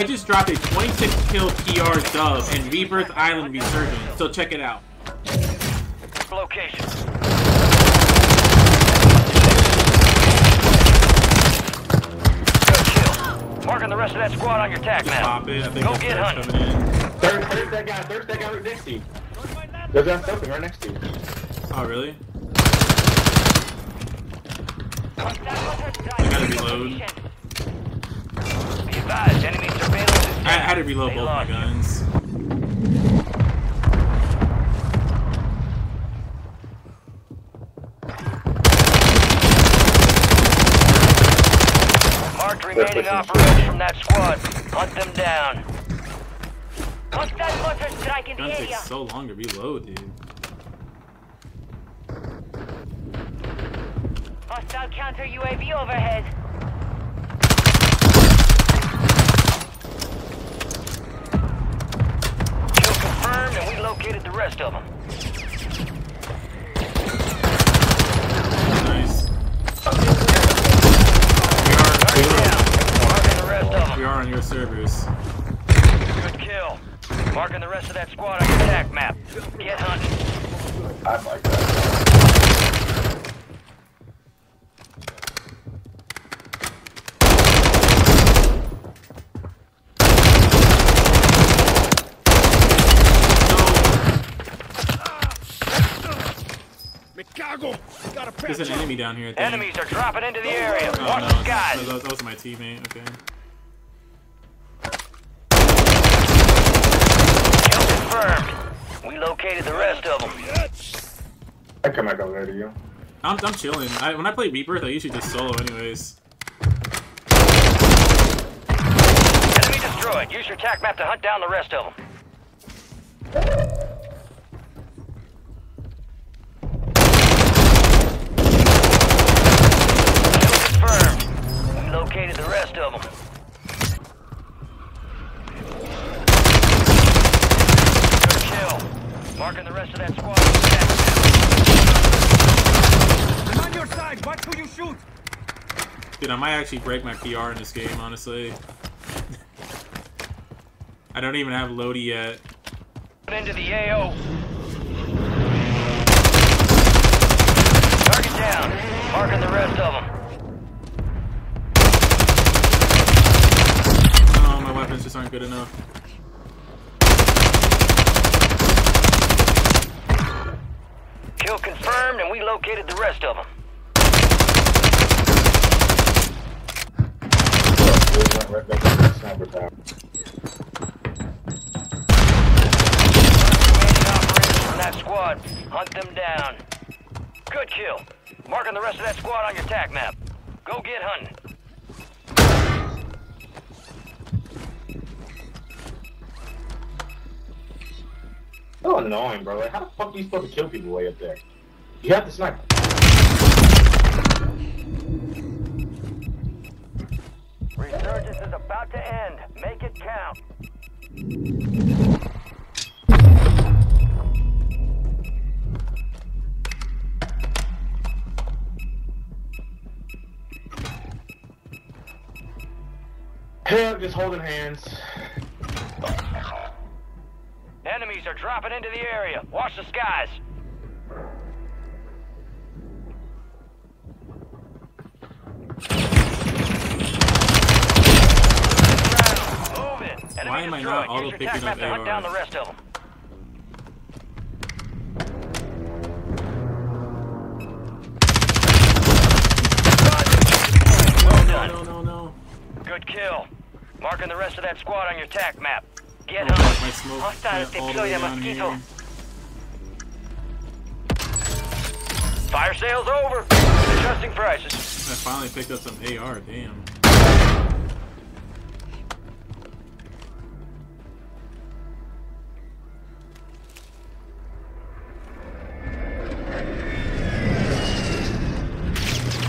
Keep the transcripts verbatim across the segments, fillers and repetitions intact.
I just dropped a twenty-six kill P R dub in Rebirth Island Resurgence, so check it out. Location. Good kill. Marking the rest of that squad on your tack map. Go get hunting. There's, there's that guy. There's that guy right next to you. There's that something right next to you. Oh really? I gotta reload. I had to reload both my guns. Marked remaining operators from that squad. Hunt them down. Guns take so long to reload, dude. Hostile counter U A V overhead. And we located the rest of them. Nice. We are, we are, we are on your servers. Good kill. Marking the rest of that squad on your attack map. Get hunting. I like that. There's an enemy down here. Enemies are dropping into the area. Oh, watch no, the skies. That, that, that was my teammate. Okay. Kill confirmed. We located the rest of them. I come back over to you. I'm, I'm chilling. I, when I play Rebirth, I usually just solo, anyways. Enemy destroyed. Use your tack map to hunt down the rest of them. Located the rest of them. Good kill. Marking the rest of that squad. I'm on your side. Watch who you shoot. Dude, I might actually break my P R in this game, honestly. I don't even have Lodi yet. Into the A O. Target down. Marking the rest of them. Weapons just aren't good enough. Kill confirmed, and we located the rest of them. Operators from that squad, hunt them down. Good kill. Marking the rest of that squad on your tack map. Go get hunting. So annoying, bro. Like, how the fuck are you supposed to kill people way up there? You have to snipe. Resurgence is about to end. Make it count. Hey, I'm just holding hands. Enemies are dropping into the area. Watch the skies. Move it. Enemy Why am destroyed. I not auto picking up to hunt down the rest of them. Well done. No, no, no, no. Good kill. Marking the rest of that squad on your tack map. Get oh, on. My smoke hostile deploy a mosquito. Fire sales over. Adjusting prices. I finally picked up some A R. Damn.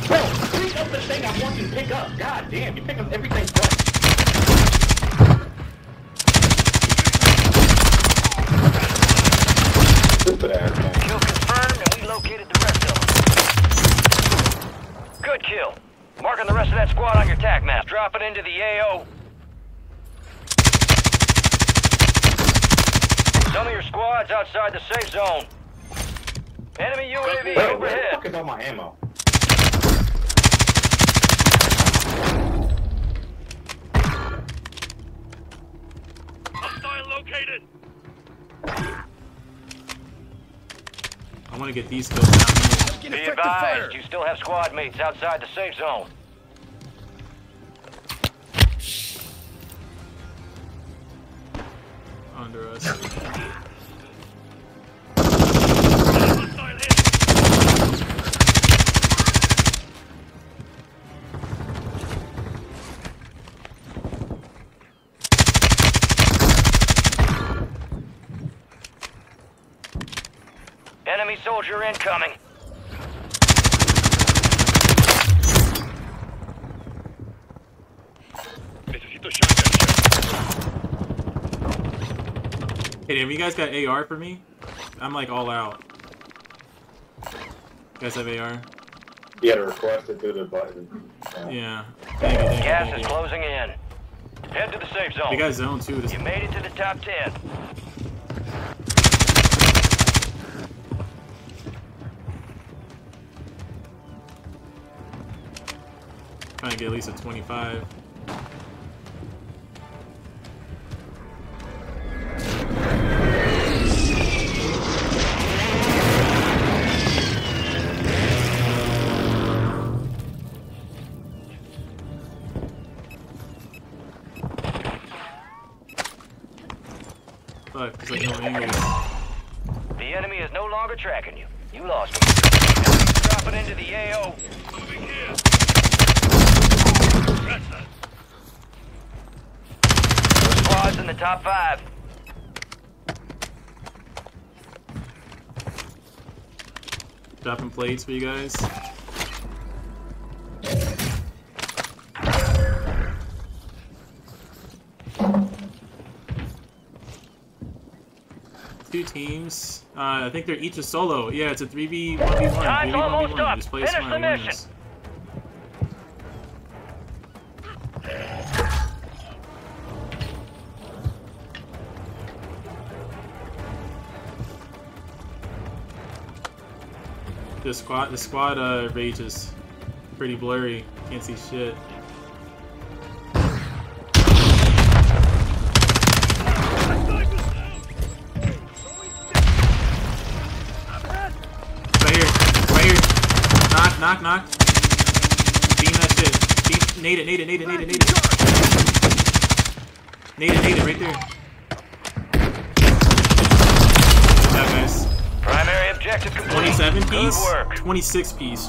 Bro, pick up the thing I want you to pick up. God damn, you pick up everything. Kill confirmed, and we located the rest of them. Good kill. Marking the rest of that squad on your tack map. Drop it into the A O. Squad's outside the safe zone. Enemy U A V wait, overhead. Where the fuck is all my ammo? Hostile located. I want to get these kills out. Be advised, you still have squad mates outside the safe zone. Under us. Enemy soldier incoming. Necesito shotgun. Hey, have you guys got A R for me? I'm like all out. You guys have A R? You had to request it through the button. Yeah. yeah. Thank you, thank Gas you, thank is you. closing in. Head to the safe zone. You got zone too. You made it to the top ten. Trying to get at least a twenty-five. Fuck, there's like no angle. The enemy is no longer tracking you. You lost him. Dropping into the A O. Moving here. Squad's in the top five. Dropping plates for you guys. Two teams. Uh, I think they're each a solo. Yeah, it's a three v one v one. Time's almost up. Finish the mission. The squad, the squad uh, rage is pretty blurry. Can't see shit. Knock, knock. Beam that shit. Beam, nade it, nade it, nade it, nade it, nade it. Nade it, nade it, right there. Yeah, guys. Primary objective complete. twenty-seven piece? Good work. twenty-six piece.